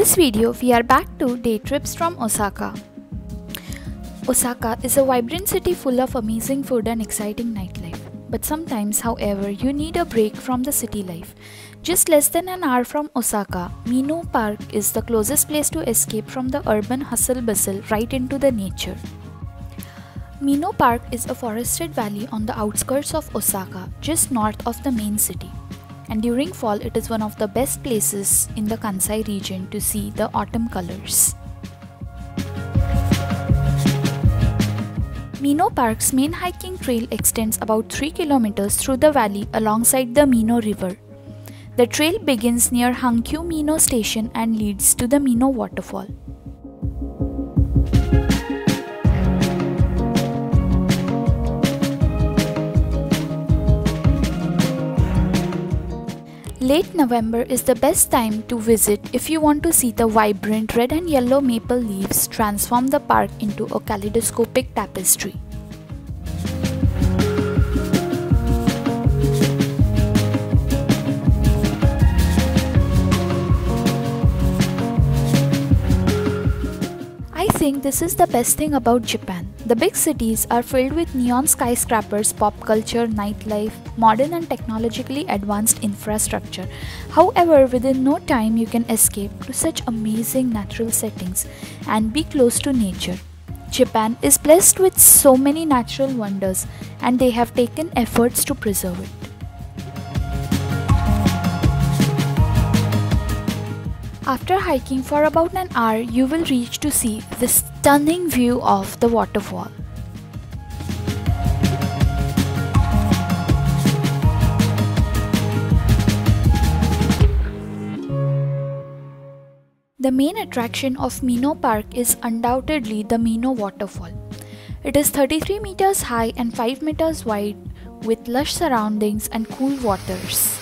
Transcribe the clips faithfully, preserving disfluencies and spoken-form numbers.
this video, we are back to day trips from Osaka. Osaka is a vibrant city full of amazing food and exciting nightlife. But sometimes, however, you need a break from the city life. Just less than an hour from Osaka, Minoo Park is the closest place to escape from the urban hustle-bustle right into the nature. Minoo Park is a forested valley on the outskirts of Osaka, just north of the main city. And during fall, it is one of the best places in the Kansai region to see the autumn colors. Minoo Park's main hiking trail extends about three kilometers through the valley alongside the Minoo River. The trail begins near Hankyu Minoo Station and leads to the Minoo waterfall. Late November is the best time to visit if you want to see the vibrant red and yellow maple leaves transform the park into a kaleidoscopic tapestry. I think this is the best thing about Japan. The big cities are filled with neon skyscrapers, pop culture, nightlife, modern and technologically advanced infrastructure. However, within no time you can escape to such amazing natural settings and be close to nature. Japan is blessed with so many natural wonders and they have taken efforts to preserve it. After hiking for about an hour, you will reach to see the stunning view of the waterfall. The main attraction of Minoo Park is undoubtedly the Minoo waterfall. It is thirty-three meters high and five meters wide with lush surroundings and cool waters.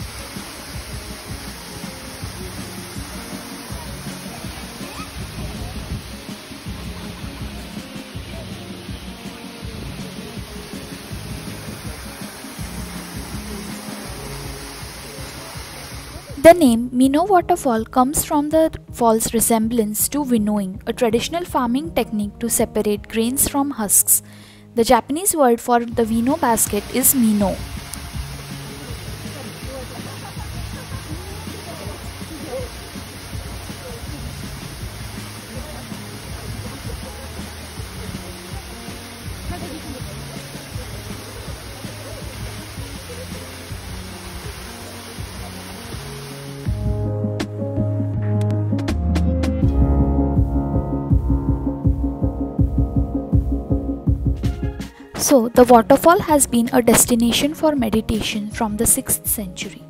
The name Minoo waterfall comes from the fall's resemblance to winnowing, a traditional farming technique to separate grains from husks. The Japanese word for the winnow basket is Minoo. So, the waterfall has been a destination for meditation from the sixth century.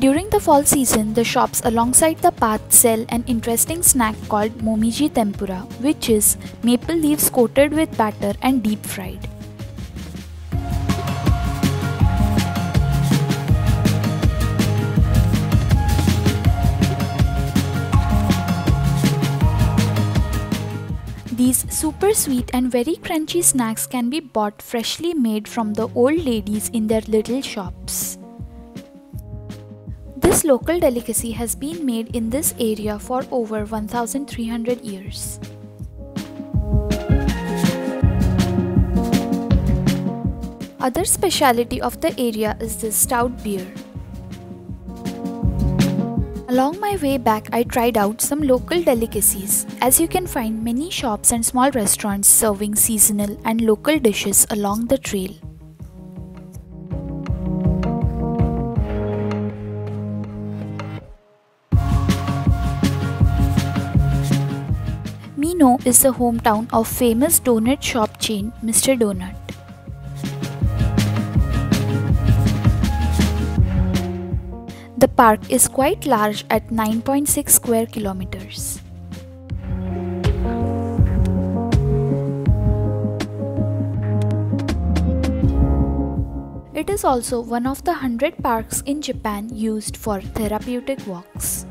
During the fall season, the shops alongside the path sell an interesting snack called Momiji tempura, which is maple leaves coated with batter and deep fried. These super sweet and very crunchy snacks can be bought freshly made from the old ladies in their little shops. This local delicacy has been made in this area for over one thousand three hundred years. Other speciality of the area is this stout beer. Along my way back, I tried out some local delicacies, as you can find many shops and small restaurants serving seasonal and local dishes along the trail. Minoo is the hometown of famous donut shop chain Mister Donut. The park is quite large at nine point six square kilometers. It is also one of the hundred parks in Japan used for therapeutic walks.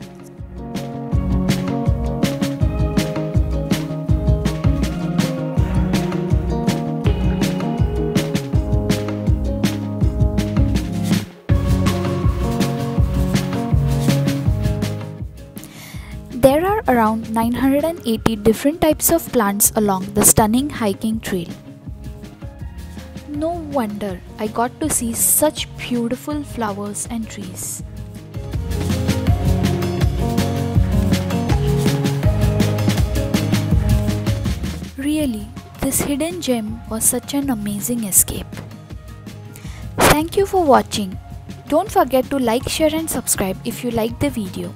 There are around nine hundred eighty different types of plants along the stunning hiking trail. No wonder I got to see such beautiful flowers and trees. Really, this hidden gem was such an amazing escape. Thank you for watching. Don't forget to like, share and subscribe if you liked the video.